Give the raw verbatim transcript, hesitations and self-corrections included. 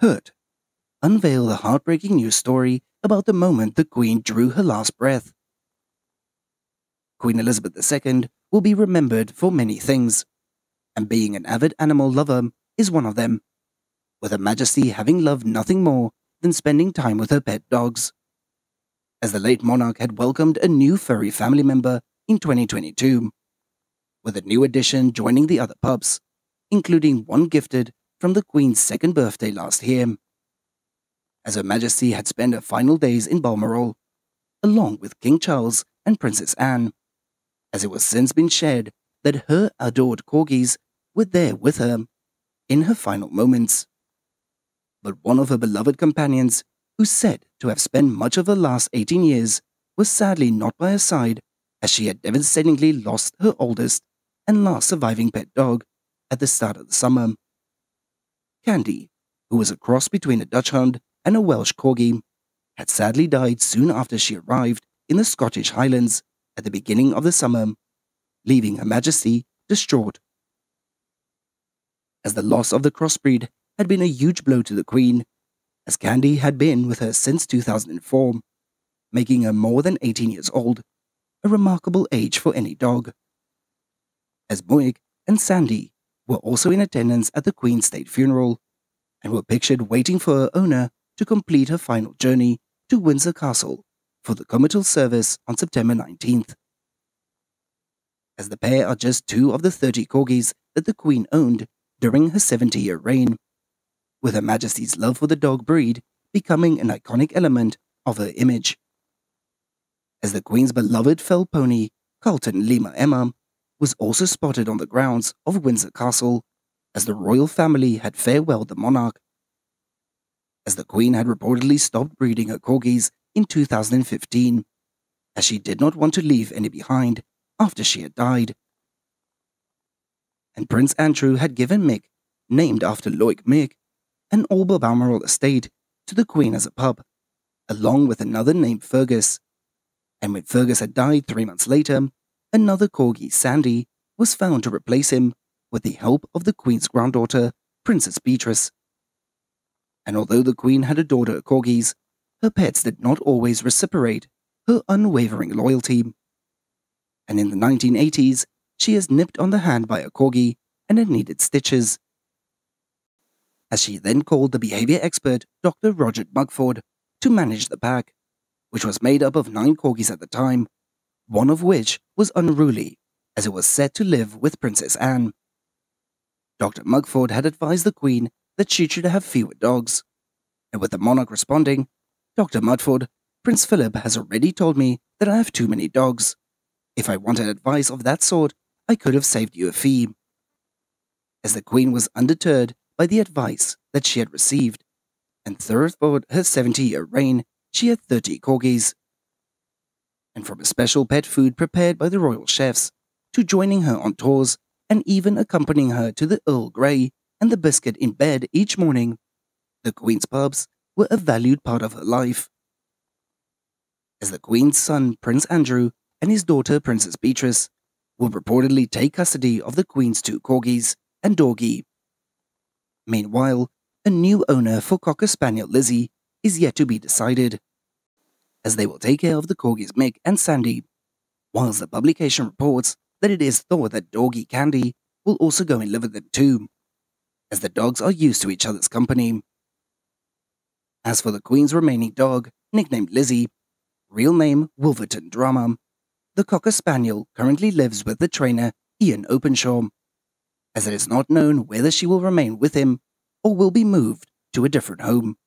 Hurt, unveil the heartbreaking news story about the moment the Queen drew her last breath. Queen Elizabeth the Second will be remembered for many things, and being an avid animal lover is one of them, with Her Majesty having loved nothing more than spending time with her pet dogs, as the late monarch had welcomed a new furry family member in twenty twenty-two, with a new addition joining the other pups, including one gifted from the Queen's second birthday last year, as Her Majesty had spent her final days in Balmoral, along with King Charles and Princess Anne, as it was since been shared that her adored corgis were there with her in her final moments. But one of her beloved companions, who's said to have spent much of her last eighteen years, was sadly not by her side, as she had devastatingly lost her oldest and last surviving pet dog at the start of the summer. Candy, who was a cross between a Dutch hound and a Welsh corgi, had sadly died soon after she arrived in the Scottish Highlands at the beginning of the summer, leaving Her Majesty distraught, as the loss of the crossbreed had been a huge blow to the Queen, as Candy had been with her since two thousand four, making her more than eighteen years old, a remarkable age for any dog, as Muick and Sandy were also in attendance at the Queen's state funeral and were pictured waiting for her owner to complete her final journey to Windsor Castle for the comital service on September nineteenth. As the pair are just two of the thirty corgis that the Queen owned during her seventy-year reign, with Her Majesty's love for the dog breed becoming an iconic element of her image, as the Queen's beloved fell pony, Carlton Lima Emma, was also spotted on the grounds of Windsor Castle as the royal family had farewelled the monarch, as the Queen had reportedly stopped breeding her corgis in two thousand fifteen, as she did not want to leave any behind after she had died. And Prince Andrew had given Muick, named after Loch Muick, an Alba Balmoral estate to the Queen as a pup, along with another named Fergus, and when Fergus had died three months later, another corgi, Sandy, was found to replace him with the help of the Queen's granddaughter, Princess Beatrice. And although the Queen had adored her corgis, her pets did not always reciprocate her unwavering loyalty. And in the nineteen eighties, she is nipped on the hand by a corgi and had needed stitches, as she then called the behavior expert Doctor Roger Mugford to manage the pack, which was made up of nine corgis at the time, one of which was unruly, as it was set to live with Princess Anne. Doctor Mugford had advised the Queen that she should have fewer dogs, and with the monarch responding, "Doctor Mugford, Prince Philip has already told me that I have too many dogs. If I wanted advice of that sort, I could have saved you a fee," as the Queen was undeterred by the advice that she had received, and throughout her seventy-year reign, she had thirty corgis, and from a special pet food prepared by the royal chefs, to joining her on tours and even accompanying her to the Earl Grey and the biscuit in bed each morning, the Queen's pubs were a valued part of her life, as the Queen's son, Prince Andrew, and his daughter, Princess Beatrice, would reportedly take custody of the Queen's two corgis and doggie. Meanwhile, a new owner for Cocker Spaniel Lizzie is yet to be decided, as they will take care of the corgis Muick and Sandy, whilst the publication reports that it is thought that doggy Candy will also go and live with them too, as the dogs are used to each other's company. As for the Queen's remaining dog, nicknamed Lizzie, real name Wolverton Drama, the Cocker Spaniel currently lives with the trainer Ian Openshaw, as it is not known whether she will remain with him or will be moved to a different home.